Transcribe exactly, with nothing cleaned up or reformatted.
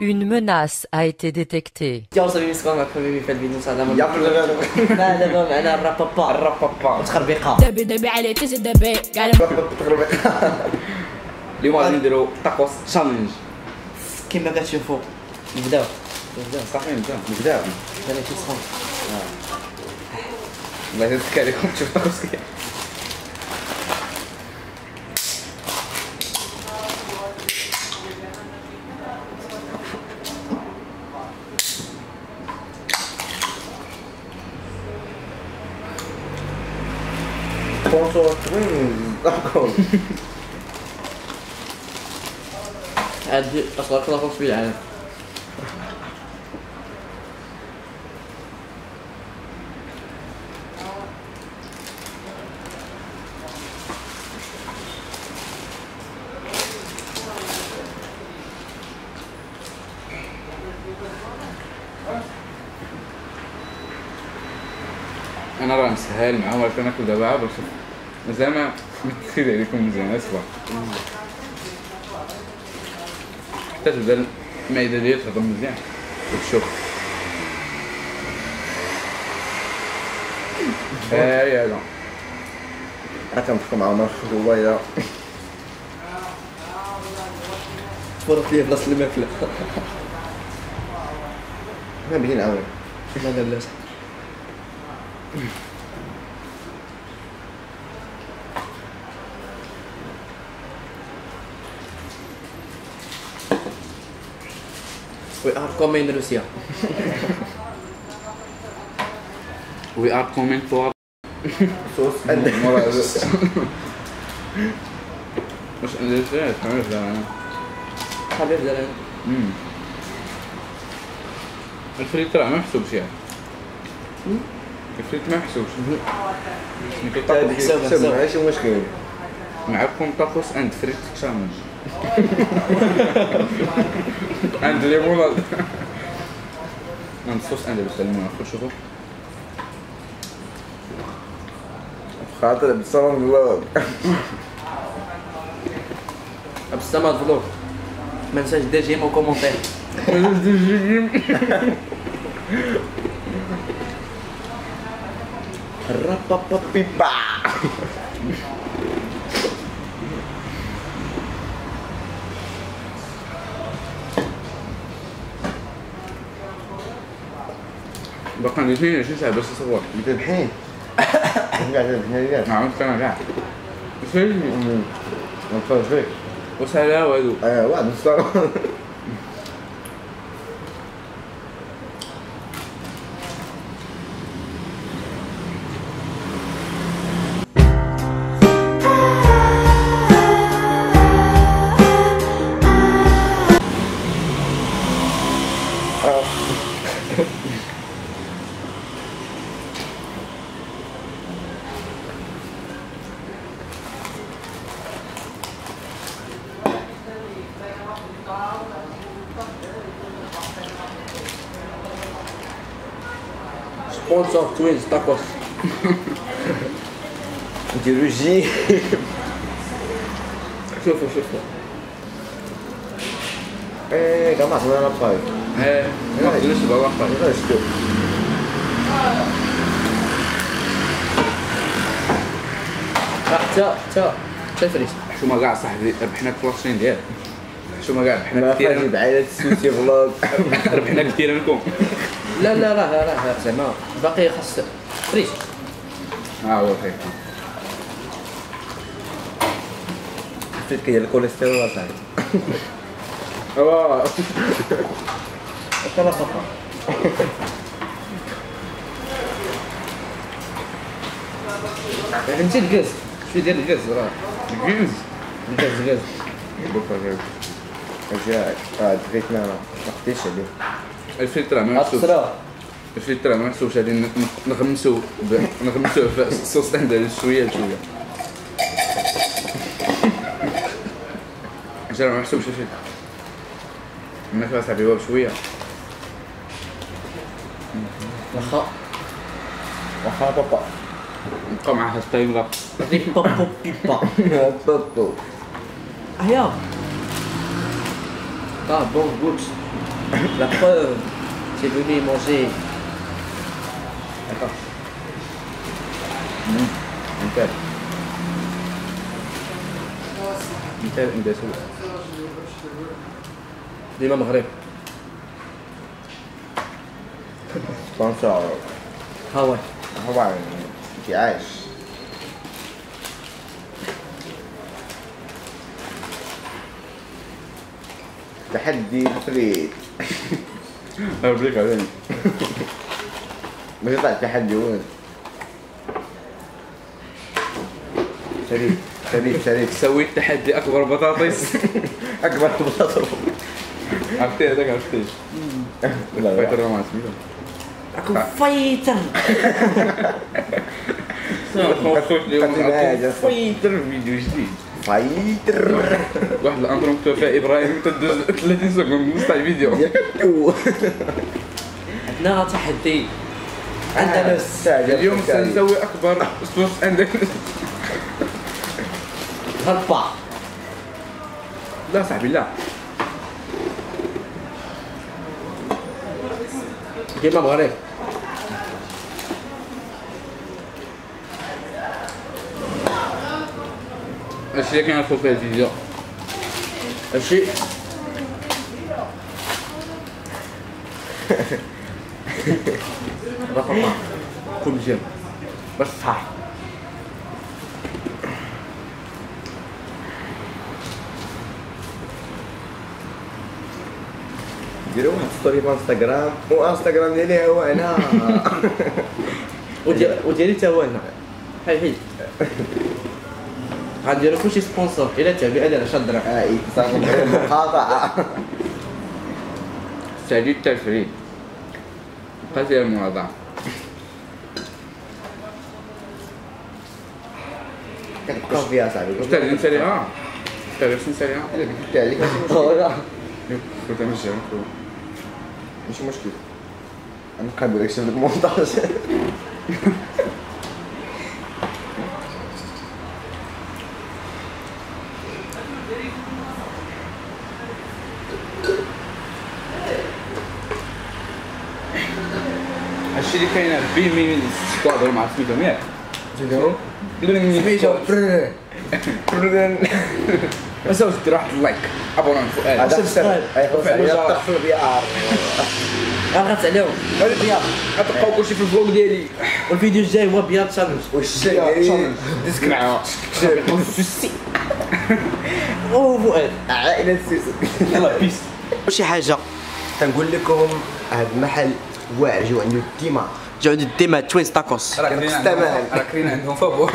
Une menace a été détectée. اليوم غادي نديرو تاكوس تشالنج كما كتشوفوا. نبداو نبداو صافي نبداو نبداو انا كيسخن والله يتكا عليكم تشوفوا تاكوس كي بونسو توين تاكوس هادي أصغر تاكوس في العالم. أنا راه مسهل معاهم ولكن ناكل دابا باش مزال ما متسيد عليكم مزيان أصلا. تبدا المعدة ديالي تهضم مزيان وتشوف. ها هي هادا راه كنطبخو مع عمر خويا تفرط ليا بلاصة الماكلة. ما بغيت نعاود لا لا لا We are coming Russia. We are coming to our sauce and more of this. مش اندرسيا تعمل زعما حبيب زعما امم الفريت راه ما محسوبش يعني الفريت ما محسوبش مكيتاكل حساب ماشي مشكل معكم تاكوس اند فريت تشالنج عند ليموناد عند صوص عندي بس الليمون خذ شوفوا خاطر بصمد فلوق بصمد فلوق ما تنساش دير جيم او كومونتير ما تنساش دير جيم رابابا بيبا باقي عندي اثنين وعشرين ساعة باش نصور. مذبحين. نعم كان كاع. شوف. نتفرج فيك. وسهلا هادو. اه واحد مستغرب. Sponsor of Twins Tacos. ديرو جي شوفوا شوفوا ايه كما صغيرة بخير ايه ما قلناش بابا بخير غير شتو حتى حتى حتى الفريش حشومة كاع صاحبي ربحنا الكلاشين ديالك حشومة كاع ربحنا كثير من بعائلة السوسي فلوق ربحنا كثير منكم لا لا راه راه زعما باقي خاص فريش ها هو الفريش الفريش كيدير الكوليسترول صاحبي واه الطرفه فهمتي الكاس شويه ديال الكاس راه الكاس الكاس الكاس بوكا جاي اه دريتنا ما خديتش عليه الفلتر ما محسوبش الفلتر ما محسوبش غادي نغمسو نغمسوه في الصوص ديال شويه بشويه جا ما محسوبش الفلتر ما خلاص صاحبي هو بشويه واخا واخا بابا نبقى مع هاد الطيبه Ripopopipa. Popo. Rien. Ah bon, goûte. La preuve, c'est venu manger. D'accord. Mmh. Nickel. Nickel, une baisse. Des mamres. Sponsor. Ah ouais. Ah ouais. Yes. تحدي فريد أبليك علينا مش طلع تحدي وين شريف شريف شريف سويت تحدي أكبر بطاطس أكبر بطاطس عرفتي هذاك عرفتي فايتر مع سميتو أكو فايتر فايتر فيديو جديد فايتر واحد الامر مكتوفى ابراهيم تدوز ثلاثين سكوند نص تاع الفيديو. عندنا تحدي اندلس اليوم سنسوي اكبر صوص اندلس هربا. لا صاحبي لا كيما بغريك الشيء اللي كنعرفو في الفيديو الشيء رفقا كل جيم بس صح ديروا واحد ستوري في انستغرام وانستغرام ديالي هو هنا وديالي تا هو هنا حي حي غنديرو كلشي سبونسور إلا تابع على عشرة دراهم. اي صافي مقاطعة. سالي التفريد بقا فيها المواضعة. كتبقى فيها صاحبي. واش تاع غادي نساليها؟ تاع غادي نساليها؟ إلا قلت عليك لا. كنت نرجع نقول ماشي مشكل. غنبقى ندير داكشي في المونتاج. هادشي اللي كاين بين مين السكواد مع سميتهم ياك تيديرو سميتو برن برن مازال دير واحد اللايك ابونون فؤاد هذا السر ايخوص عليا الطرف البي ار غنغطس عليهم البياض غتلقاو كلشي في الفلوق ديالي والفيديو الجاي هو بياض تشالنج واش الجاي ديسك معاها سوسي او فؤاد عائلة سوسي يلاه بيس شي حاجة تنقول لكم هاد المحل واعر جاو عندو ديما جاو عندو ديما توينز تاكوس راه كرينا عندهم فابور